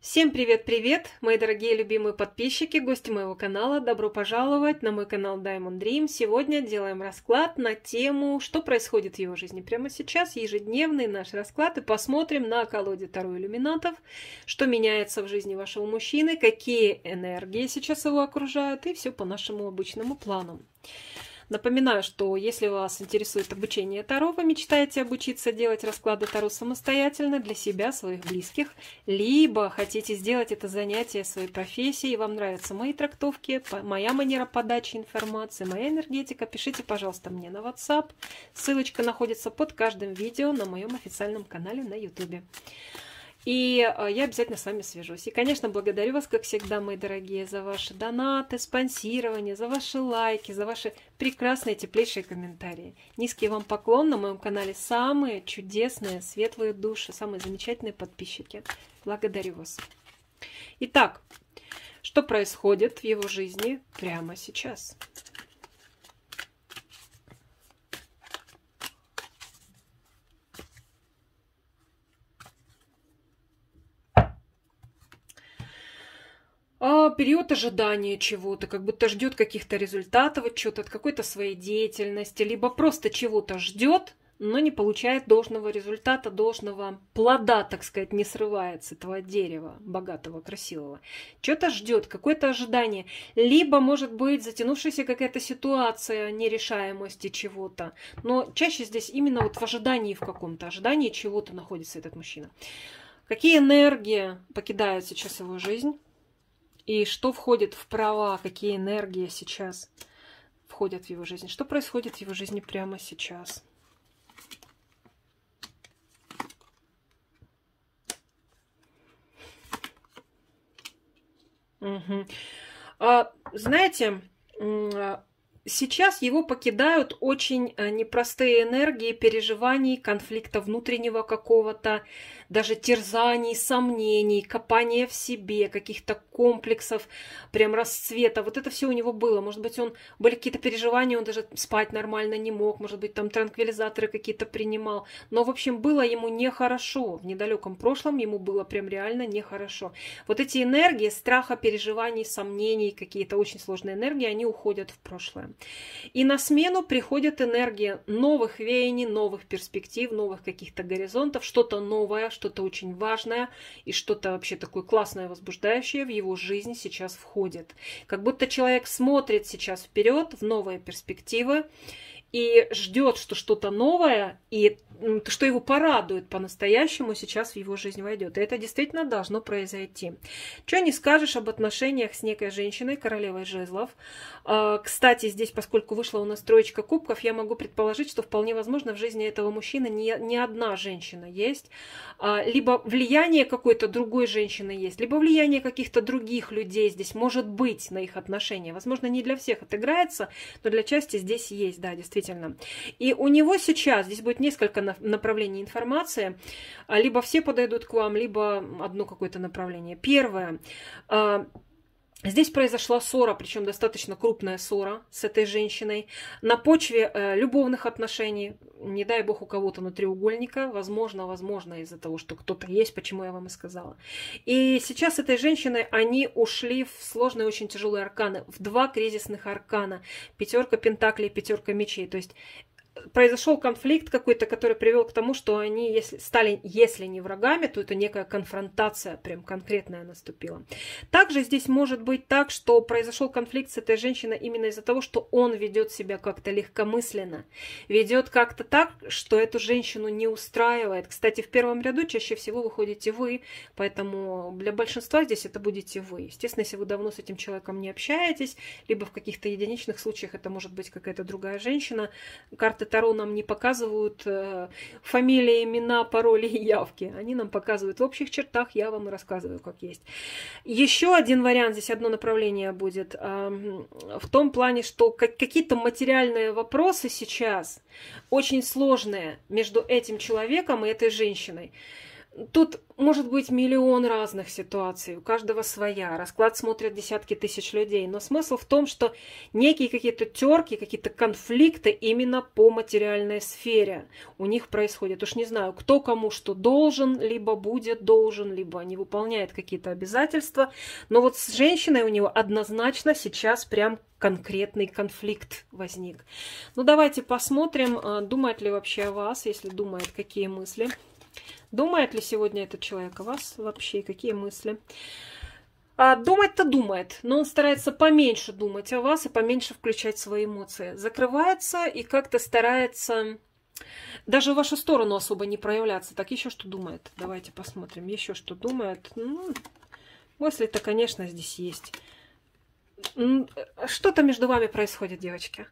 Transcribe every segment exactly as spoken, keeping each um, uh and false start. Всем привет-привет, мои дорогие любимые подписчики, гости моего канала. Добро пожаловать на мой канал Diamond Dream. Сегодня делаем расклад на тему, что происходит в его жизни. Прямо сейчас ежедневный наш расклад. И посмотрим на колоде Таро иллюминатов, что меняется в жизни вашего мужчины, какие энергии сейчас его окружают, и все по нашему обычному плану. Напоминаю, что если вас интересует обучение Таро, вы мечтаете обучиться делать расклады Таро самостоятельно для себя, своих близких, либо хотите сделать это занятие своей профессией, вам нравятся мои трактовки, моя манера подачи информации, моя энергетика, пишите, пожалуйста, мне на WhatsApp. Ссылочка находится под каждым видео на моем официальном канале на YouTube. И я обязательно с вами свяжусь. И, конечно, благодарю вас, как всегда, мои дорогие, за ваши донаты, спонсирование, за ваши лайки, за ваши прекрасные, теплейшие комментарии. Низкий вам поклон. На моем канале самые чудесные, светлые души, самые замечательные подписчики. Благодарю вас. Итак, что происходит в его жизни прямо сейчас? Период ожидания чего-то, как будто ждет каких-то результатов, чего-то от какой-то своей деятельности, либо просто чего-то ждет, но не получает должного результата, должного плода, так сказать, не срывает с этого дерева богатого, красивого. Что-то ждет, какое-то ожидание. Либо, может быть, затянувшаяся какая-то ситуация нерешаемости чего-то. Но чаще здесь именно вот в ожидании, в каком-то ожидании чего-то находится этот мужчина. Какие энергии покидают сейчас его жизнь? И что входит в права, какие энергии сейчас входят в его жизнь? Что происходит в его жизни прямо сейчас? Угу. А, знаете, сейчас его покидают очень непростые энергии переживаний, конфликта внутреннего какого-то, даже терзаний, сомнений, копания в себе, каких-то комплексов, прям расцвета. Вот это все у него было. Может быть, он были какие-то переживания, он даже спать нормально не мог, может быть, там транквилизаторы какие-то принимал. Но, в общем, было ему нехорошо. В недалеком прошлом ему было прям реально нехорошо. Вот эти энергии страха, переживаний, сомнений, какие-то очень сложные энергии, они уходят в прошлое. И на смену приходит энергия новых веяний, новых перспектив, новых каких-то горизонтов, что-то новое, что-то очень важное и что-то вообще такое классное, возбуждающее в его жизнь сейчас входит. Как будто человек смотрит сейчас вперед в новые перспективы и ждет, что что-то новое, и что его порадует по-настоящему, сейчас в его жизнь войдет. И это действительно должно произойти. Чего не скажешь об отношениях с некой женщиной, королевой жезлов. Кстати, здесь, поскольку вышла у нас троечка кубков, я могу предположить, что вполне возможно в жизни этого мужчины не, не одна женщина есть. Либо влияние какой-то другой женщины есть, либо влияние каких-то других людей здесь может быть на их отношения. Возможно, не для всех отыграется, но для части здесь есть, да, действительно. И у него сейчас, здесь будет несколько направлений информации, либо все подойдут к вам, либо одно какое-то направление. Первое. Здесь произошла ссора, причем достаточно крупная ссора с этой женщиной на почве э, любовных отношений, не дай бог у кого-то на треугольника, возможно, возможно из-за того, что кто-то есть, почему я вам и сказала. И сейчас с этой женщиной они ушли в сложные, очень тяжелые арканы, в два кризисных аркана, пятерка пентаклей, пятерка мечей, то есть произошел конфликт какой-то, который привел к тому, что они если, стали, если не врагами, то это некая конфронтация прям конкретная наступила. Также здесь может быть так, что произошел конфликт с этой женщиной именно из-за того, что он ведет себя как-то легкомысленно, ведет как-то так, что эту женщину не устраивает. Кстати, в первом ряду чаще всего выходите вы, поэтому для большинства здесь это будете вы. Естественно, если вы давно с этим человеком не общаетесь, либо в каких-то единичных случаях это может быть какая-то другая женщина, карты Таро нам не показывают э, фамилии, имена, пароли и явки. Они нам показывают в общих чертах, я вам и рассказываю, как есть. Еще один вариант, здесь одно направление будет, э, в том плане, что как, какие-то материальные вопросы сейчас очень сложные между этим человеком и этой женщиной. Тут может быть миллион разных ситуаций, у каждого своя. Расклад смотрят десятки тысяч людей. Но смысл в том, что некие какие-то терки, какие-то конфликты именно по материальной сфере у них происходят. Уж не знаю, кто кому что должен, либо будет должен, либо не выполняет какие-то обязательства. Но вот с женщиной у него однозначно сейчас прям конкретный конфликт возник. Ну давайте посмотрим, думает ли вообще о вас, если думает, какие мысли. Думает ли сегодня этот человек о вас вообще? Какие мысли? А думать-то думает, но он старается поменьше думать о вас и поменьше включать свои эмоции. Закрывается и как-то старается даже в вашу сторону особо не проявляться. Так, еще что думает? Давайте посмотрим. Еще что думает? Ну, мысли-то, конечно, здесь есть. Что-то между вами происходит, девочки.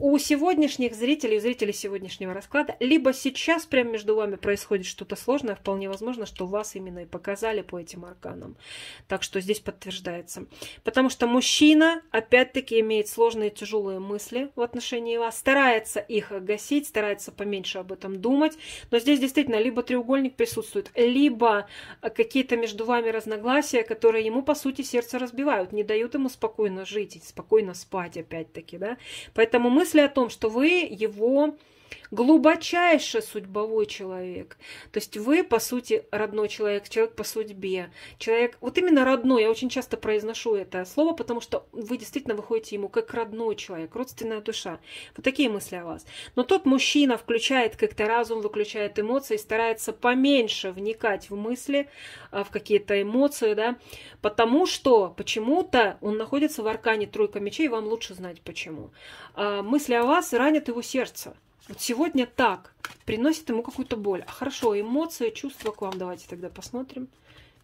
У сегодняшних зрителей, у зрителей сегодняшнего расклада, либо сейчас прямо между вами происходит что-то сложное, вполне возможно, что вас именно и показали по этим арканам. Так что здесь подтверждается. Потому что мужчина, опять-таки, имеет сложные, тяжелые мысли в отношении вас, старается их гасить, старается поменьше об этом думать. Но здесь действительно либо треугольник присутствует, либо какие-то между вами разногласия, которые ему, по сути, сердце разбивают, не дают ему спокойно жить и спокойно спать, опять-таки, да. Поэтому мысли о том, что вы его глубочайше судьбовой человек, то есть вы, по сути, родной человек, человек по судьбе, человек, вот именно родной, я очень часто произношу это слово, потому что вы действительно выходите ему как родной человек, родственная душа. Вот такие мысли о вас. Но тот мужчина включает как-то разум, выключает эмоции, старается поменьше вникать в мысли, в какие-то эмоции, да, потому что почему-то он находится в аркане тройка мечей, вам лучше знать почему. Мысли о вас ранят его сердце. Вот сегодня так, приносит ему какую-то боль. Хорошо, эмоции, чувства к вам. Давайте тогда посмотрим.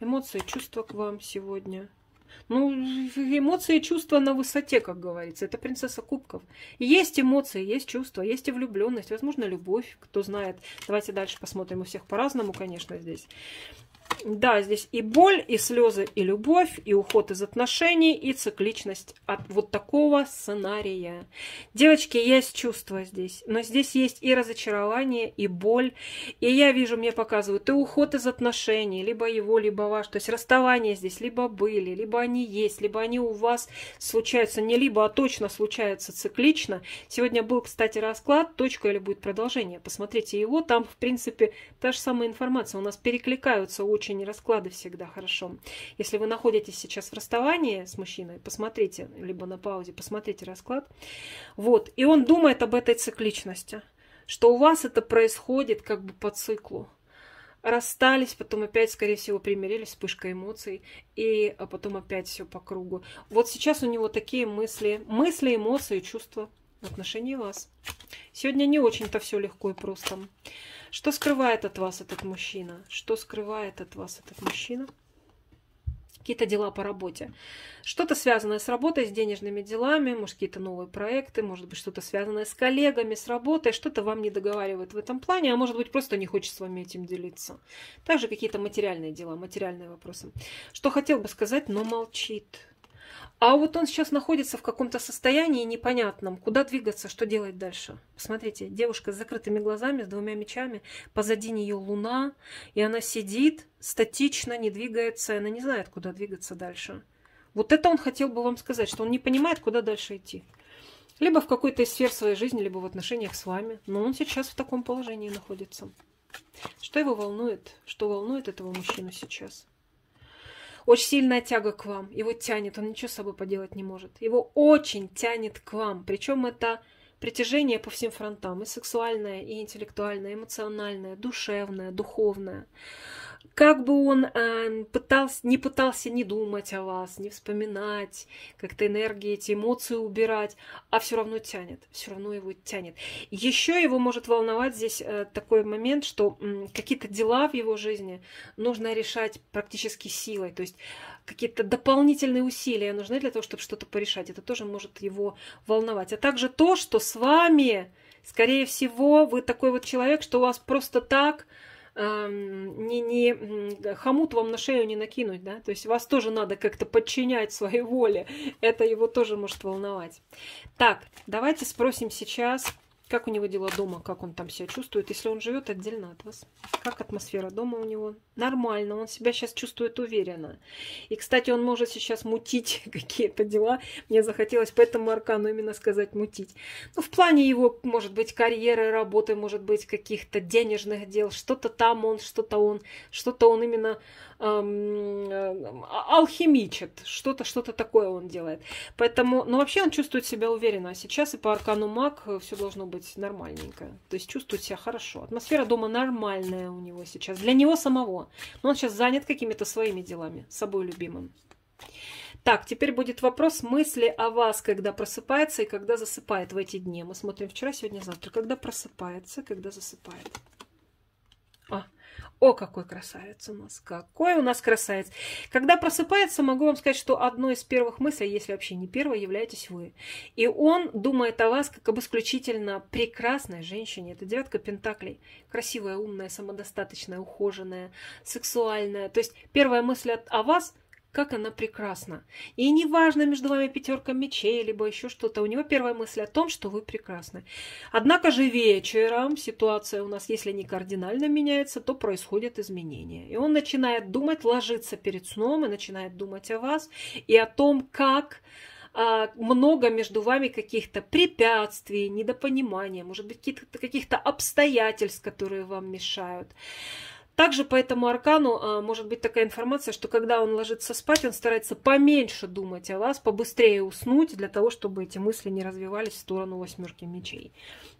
Эмоции, чувства к вам сегодня. Ну, эмоции и чувства на высоте, как говорится. Это принцесса кубков. Есть эмоции, есть чувства, есть и влюбленность, возможно, любовь, кто знает. Давайте дальше посмотрим. У всех по-разному, конечно, здесь. Да, здесь и боль, и слезы, и любовь, и уход из отношений, и цикличность от вот такого сценария. Девочки, есть чувства здесь, но здесь есть и разочарование, и боль. И я вижу, мне показывают и уход из отношений, либо его, либо ваш. То есть расставания здесь либо были, либо они есть, либо они у вас случаются не либо, а точно случаются циклично. Сегодня был, кстати, расклад, точка или будет продолжение. Посмотрите его, там, в принципе, та же самая информация. У нас перекликаются очень расклады всегда хорошо. Если вы находитесь сейчас в расставании с мужчиной, посмотрите, либо на паузе, посмотрите расклад. Вот. И он думает об этой цикличности, что у вас это происходит как бы по циклу. Расстались, потом опять, скорее всего, примирились, вспышка эмоций, и а потом опять все по кругу. Вот сейчас у него такие мысли, мысли, эмоции, чувства в отношении вас. Сегодня не очень-то все легко и просто. Что скрывает от вас этот мужчина? Что скрывает от вас этот мужчина? Какие-то дела по работе. Что-то связанное с работой, с денежными делами, может, какие-то новые проекты, может быть, что-то связанное с коллегами, с работой, что-то вам не договаривает в этом плане, а может быть, просто не хочет с вами этим делиться. Также какие-то материальные дела, материальные вопросы. Что хотел бы сказать, но молчит. А вот он сейчас находится в каком-то состоянии непонятном. Куда двигаться, что делать дальше? Посмотрите, девушка с закрытыми глазами, с двумя мечами. Позади нее луна, и она сидит статично, не двигается. Она не знает, куда двигаться дальше. Вот это он хотел бы вам сказать, что он не понимает, куда дальше идти. Либо в какой-то из сфер своей жизни, либо в отношениях с вами. Но он сейчас в таком положении находится. Что его волнует? Что волнует этого мужчину сейчас? Очень сильная тяга к вам. Его тянет, он ничего с собой поделать не может. Его очень тянет к вам. Причем это притяжение по всем фронтам. И сексуальное, и интеллектуальное, и эмоциональное, душевное, духовное. Как бы он э, пытался, не пытался не думать о вас, не вспоминать, как-то энергии, эти эмоции убирать, а все равно тянет, все равно его тянет. Еще его может волновать здесь э, такой момент, что э, какие-то дела в его жизни нужно решать практически силой, то есть какие-то дополнительные усилия нужны для того, чтобы что-то порешать. Это тоже может его волновать. А также то, что с вами, скорее всего, вы такой вот человек, что у вас просто так... Не, не хомут вам на шею не накинуть, да, то есть вас тоже надо как-то подчинять своей воле, это его тоже может волновать. Так, давайте спросим сейчас, Как у него дела дома, как он там себя чувствует, если он живет отдельно от вас. Как атмосфера дома у него? Нормально, он себя сейчас чувствует уверенно. И, кстати, он может сейчас мутить какие-то дела. Мне захотелось по этому аркану именно сказать мутить. Ну, в плане его, может быть, карьеры, работы, может быть, каких-то денежных дел. Что-то там он, что-то он, что-то он именно эм, алхимичит. Что-то, что-то такое он делает. Поэтому, ну, вообще он чувствует себя уверенно. А сейчас и по аркану маг все должно быть нормальненько. То есть чувствует себя хорошо. Атмосфера дома нормальная у него сейчас. Для него самого. Но он сейчас занят какими-то своими делами, собой любимым. Так, теперь будет вопрос мысли о вас, когда просыпается и когда засыпает в эти дни. Мы смотрим вчера, сегодня, завтра. Когда просыпается, когда засыпает. А, о, какой красавец у нас. Какой у нас красавец. Когда просыпается, могу вам сказать, что одной из первых мыслей, если вообще не первой, являетесь вы. И он думает о вас как об исключительно прекрасной женщине. Это девятка пентаклей. Красивая, умная, самодостаточная, ухоженная, сексуальная. То есть первая мысль о вас, как она прекрасна. И неважно, между вами пятерка мечей, либо еще что-то. У него первая мысль о том, что вы прекрасны. Однако же вечером ситуация у нас, если не кардинально меняется, то происходят изменения. И он начинает думать, ложится перед сном и начинает думать о вас и о том, как много между вами каких-то препятствий, недопонимания, может быть, каких-то обстоятельств, которые вам мешают. Также по этому аркану может быть такая информация, что когда он ложится спать, он старается поменьше думать о вас, побыстрее уснуть, для того, чтобы эти мысли не развивались в сторону восьмерки мечей.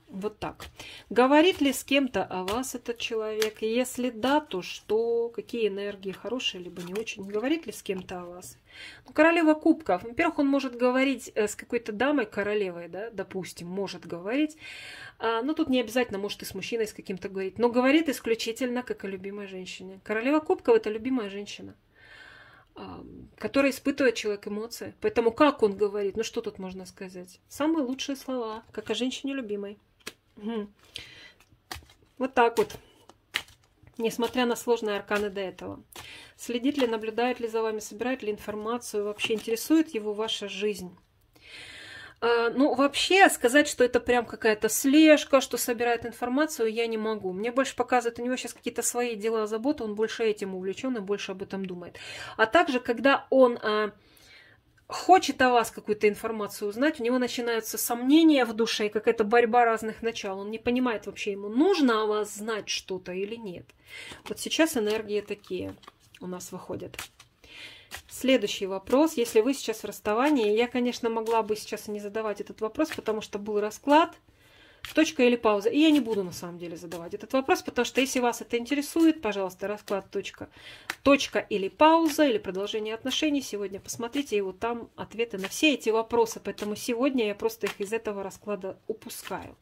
Вот так. Говорит ли с кем-то о вас этот человек? Если да, то что? Какие энергии, хорошие либо не очень? Говорит ли с кем-то о вас? Ну, королева кубков. Во-первых, он может говорить с какой-то дамой, королевой, да, допустим, может говорить. А, но тут не обязательно, может и с мужчиной с каким-то говорить. Но говорит исключительно как о любимой женщине. Королева кубков – это любимая женщина, который испытывает человек эмоции. Поэтому как он говорит? Ну что тут можно сказать? Самые лучшие слова, как о женщине любимой. Угу. Вот так вот. Несмотря на сложные арканы до этого. Следит ли, наблюдает ли за вами, собирает ли информацию, вообще интересует его ваша жизнь? Ну, вообще, сказать, что это прям какая-то слежка, что собирает информацию, я не могу. Мне больше показывает, у него сейчас какие-то свои дела, заботы, он больше этим увлечен и больше об этом думает. А также, когда он а, хочет о вас какую-то информацию узнать, у него начинаются сомнения в душе, какая-то борьба разных начал. Он не понимает вообще, ему нужно о вас знать что-то или нет. Вот сейчас энергии такие у нас выходят. Следующий вопрос. Если вы сейчас в расставании, я, конечно, могла бы сейчас и не задавать этот вопрос, потому что был расклад, точка или пауза. И я не буду, на самом деле, задавать этот вопрос, потому что если вас это интересует, пожалуйста, расклад, точка, точка или пауза, или продолжение отношений, сегодня посмотрите, и вот там ответы на все эти вопросы. Поэтому сегодня я просто их из этого расклада упускаю,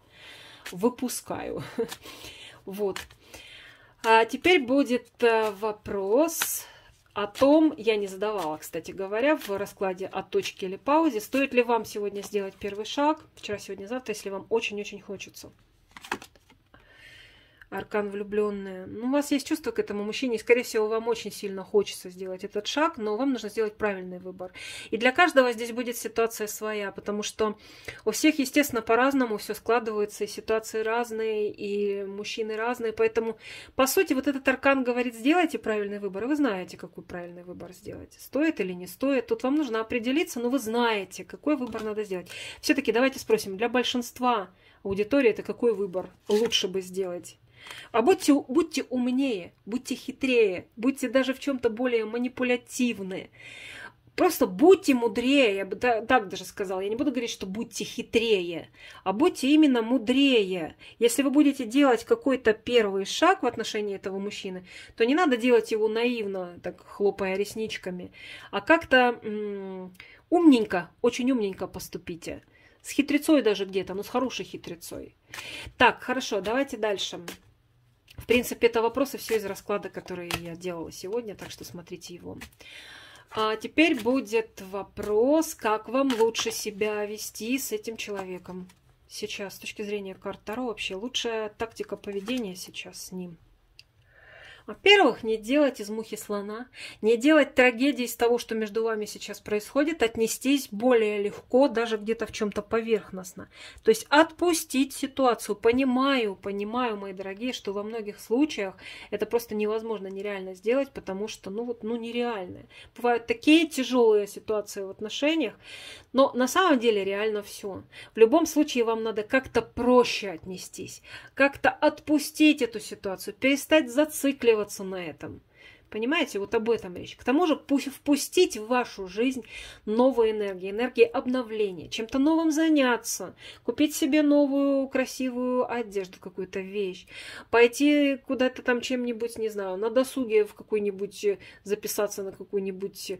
выпускаю. Вот. А теперь будет вопрос... О том я не задавала, кстати говоря, в раскладе о точке или паузе. Стоит ли вам сегодня сделать первый шаг? Вчера, сегодня, завтра, если вам очень-очень хочется. Аркан влюбленные. Ну, у вас есть чувство к этому мужчине, и, скорее всего, вам очень сильно хочется сделать этот шаг, но вам нужно сделать правильный выбор. И для каждого здесь будет ситуация своя, потому что у всех, естественно, по-разному все складывается, и ситуации разные, и мужчины разные, поэтому, по сути, вот этот аркан говорит, сделайте правильный выбор, и вы знаете, какой правильный выбор сделать. Стоит или не стоит, тут вам нужно определиться, но вы знаете, какой выбор надо сделать. Все-таки давайте спросим, для большинства аудитории это какой выбор лучше бы сделать? А будьте, будьте умнее, будьте хитрее, будьте даже в чем-то более манипулятивны. Просто будьте мудрее, я бы так даже сказала. Я не буду говорить, что будьте хитрее, а будьте именно мудрее. Если вы будете делать какой-то первый шаг в отношении этого мужчины, то не надо делать его наивно, так хлопая ресничками, а как-то умненько, очень умненько поступите. С хитрецой даже где-то, но с хорошей хитрецой. Так, хорошо, давайте дальше. В принципе, это вопросы все из расклада, которые я делала сегодня, так что смотрите его. А теперь будет вопрос, как вам лучше себя вести с этим человеком. Сейчас, с точки зрения карт Таро, вообще лучшая тактика поведения сейчас с ним. Во-первых, не делать из мухи слона, не делать трагедии из того, что между вами сейчас происходит, отнестись более легко, даже где-то в чем-то поверхностно. То есть отпустить ситуацию. Понимаю, понимаю, мои дорогие, что во многих случаях это просто невозможно, нереально сделать, потому что, ну вот, ну нереально. Бывают такие тяжелые ситуации в отношениях, но на самом деле реально все. В любом случае вам надо как-то проще отнестись, как-то отпустить эту ситуацию, перестать зацикливаться на этом. Понимаете, вот об этом речь. К тому же впустить в вашу жизнь новые энергии, энергии обновления, чем-то новым заняться, купить себе новую красивую одежду, какую-то вещь, пойти куда-то там чем-нибудь, не знаю, на досуге в какую-нибудь, записаться на какую-нибудь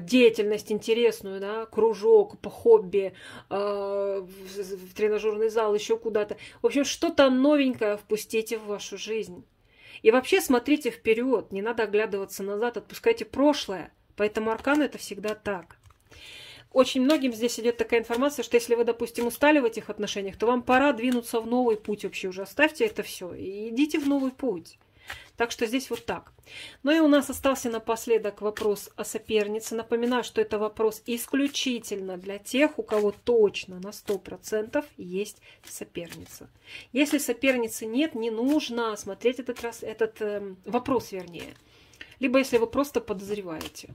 деятельность интересную, да, кружок по хобби, э, в, в тренажерный зал, еще куда-то. В общем, что-то новенькое впустите в вашу жизнь. И вообще смотрите вперед, не надо оглядываться назад, отпускайте прошлое. Поэтому аркан — это всегда так. Очень многим здесь идет такая информация, что если вы, допустим, устали в этих отношениях, то вам пора двинуться в новый путь вообще уже. Оставьте это все и идите в новый путь. Так что здесь вот так. Ну и у нас остался напоследок вопрос о сопернице. Напоминаю, что это вопрос исключительно для тех, у кого точно на сто процентов есть соперница. Если соперницы нет, не нужно смотреть этот, раз, этот э, вопрос, вернее. Либо если вы просто подозреваете.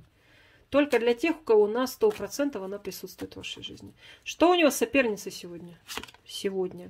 Только для тех, у кого на сто процентов она присутствует в вашей жизни. Что у него с соперницей сегодня? Сегодня.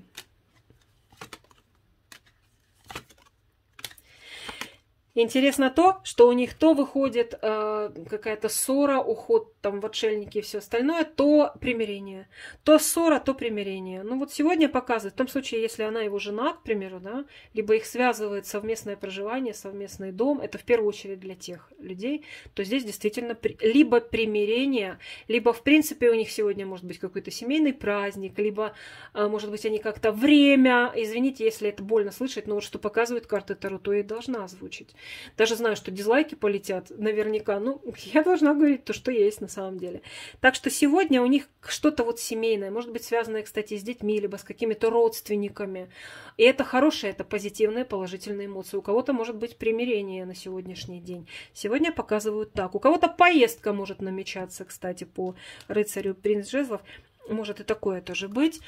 Интересно то, что у них то выходит э, какая-то ссора, уход там в отшельники и все остальное, то примирение. То ссора, то примирение. Ну вот сегодня показывает, в том случае, если она его жена, к примеру, да, либо их связывает совместное проживание, совместный дом, это в первую очередь для тех людей, то здесь действительно при... либо примирение, либо в принципе у них сегодня может быть какой-то семейный праздник, либо э, может быть они как-то время, извините, если это больно слышать, но вот что показывает карты Таро, то и должна озвучить. Даже знаю, что дизлайки полетят наверняка, ну, я должна говорить то, что есть на самом деле. Так что сегодня у них что-то вот семейное, может быть, связанное, кстати, с детьми, либо с какими-то родственниками. И это хорошие, это позитивные, положительные эмоции. У кого-то может быть примирение на сегодняшний день. Сегодня показывают так. У кого-то поездка может намечаться, кстати, по рыцарю принц жезлов. Может и такое тоже быть.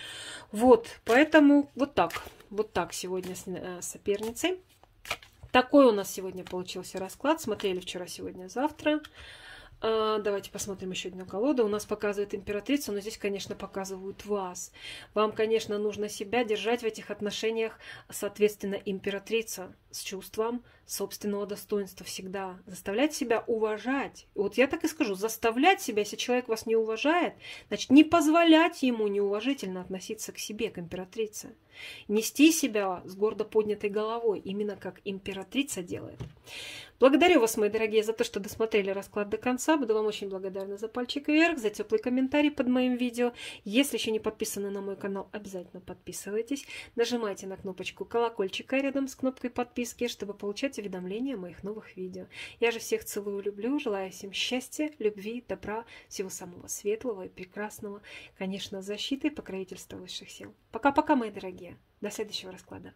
Вот, поэтому вот так. Вот так сегодня с соперницей. Такой у нас сегодня получился расклад. Смотрели вчера, сегодня, завтра. Давайте посмотрим еще одну колоду. У нас показывает императрицу, но здесь, конечно, показывают вас. Вам, конечно, нужно себя держать в этих отношениях, соответственно, императрица с чувством собственного достоинства всегда. Заставлять себя уважать. Вот я так и скажу, заставлять себя, если человек вас не уважает, значит, не позволять ему неуважительно относиться к себе, к императрице. Нести себя с гордо поднятой головой, именно как императрица делает. Благодарю вас, мои дорогие, за то, что досмотрели расклад до конца. Буду вам очень благодарна за пальчик вверх, за теплый комментарий под моим видео. Если еще не подписаны на мой канал, обязательно подписывайтесь. Нажимайте на кнопочку колокольчика рядом с кнопкой подписки, чтобы получать уведомления о моих новых видео. Я же всех целую, люблю, желаю всем счастья, любви, добра, всего самого светлого и прекрасного. Конечно, защиты и покровительства высших сил. Пока-пока, мои дорогие. До следующего расклада.